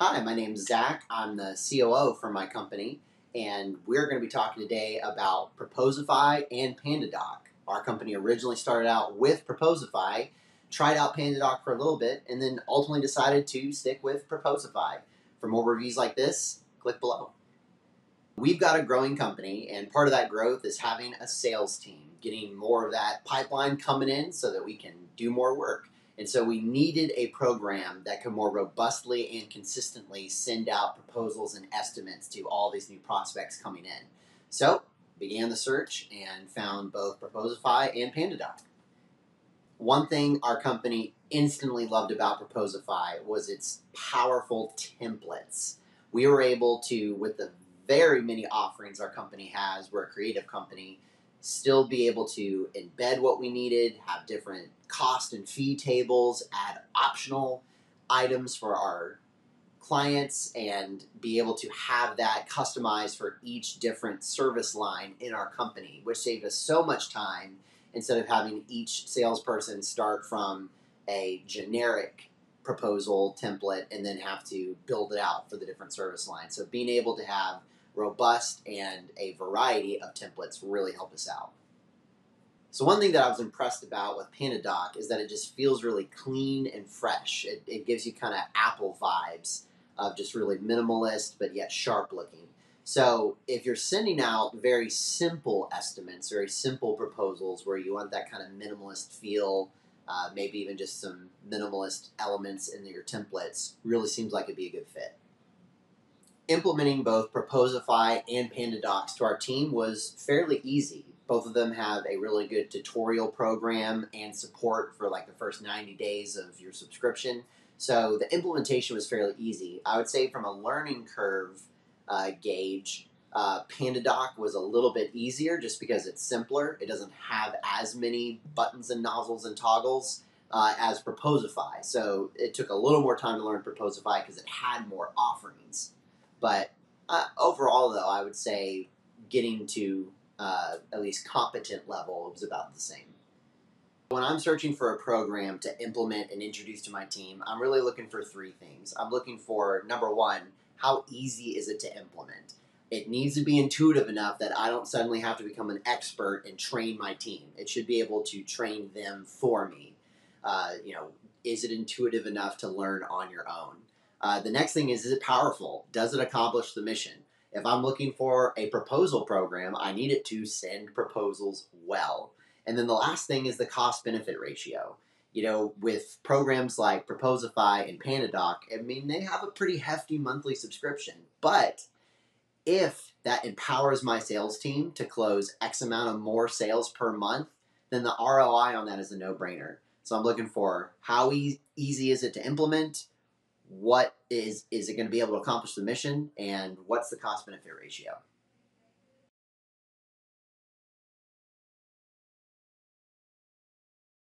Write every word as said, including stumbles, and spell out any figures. Hi, my name's Zach. I'm the C O O for my company, and we're going to be talking today about Proposify and PandaDoc. Our company originally started out with Proposify, tried out PandaDoc for a little bit, and then ultimately decided to stick with Proposify. For more reviews like this, click below. We've got a growing company, and part of that growth is having a sales team, getting more of that pipeline coming in so that we can do more work. And so we needed a program that could more robustly and consistently send out proposals and estimates to all these new prospects coming in. So began the search and found both Proposify and PandaDoc. One thing our company instantly loved about Proposify was its powerful templates. We were able to, with the very many offerings our company has, we're a creative company, still be able to embed what we needed, have different cost and fee tables, add optional items for our clients, and be able to have that customized for each different service line in our company, which saved us so much time instead of having each salesperson start from a generic proposal template and then have to build it out for the different service lines. So being able to have robust and a variety of templates really help us out. So one thing that I was impressed about with PandaDoc is that it just feels really clean and fresh. It, it gives you kind of Apple vibes of just really minimalist, but yet sharp looking. So if you're sending out very simple estimates, very simple proposals where you want that kind of minimalist feel, uh, maybe even just some minimalist elements in your templates, really seems like it'd be a good fit. Implementing both Proposify and PandaDocs to our team was fairly easy. Both of them have a really good tutorial program and support for like the first ninety days of your subscription. So the implementation was fairly easy. I would say from a learning curve uh, gauge, uh, PandaDoc was a little bit easier just because it's simpler. It doesn't have as many buttons and nozzles and toggles uh, as Proposify. So it took a little more time to learn Proposify because it had more offerings. But uh, overall, though, I would say getting to uh, at least competent level was about the same. When I'm searching for a program to implement and introduce to my team, I'm really looking for three things. I'm looking for, number one, how easy is it to implement? It needs to be intuitive enough that I don't suddenly have to become an expert and train my team. It should be able to train them for me. Uh, you know, is it intuitive enough to learn on your own? Uh, the next thing is, is it powerful? Does it accomplish the mission? If I'm looking for a proposal program, I need it to send proposals well. And then the last thing is the cost-benefit ratio. You know, with programs like Proposify and PandaDoc, I mean, they have a pretty hefty monthly subscription. But if that empowers my sales team to close X amount of more sales per month, then the R O I on that is a no-brainer. So I'm looking for how e- easy is it to implement? What is, is it going to be able to accomplish the mission, and what's the cost benefit ratio?